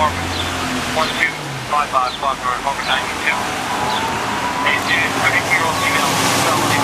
Inform 1255 Klockner, Inform 92. AC 30 kilo, female,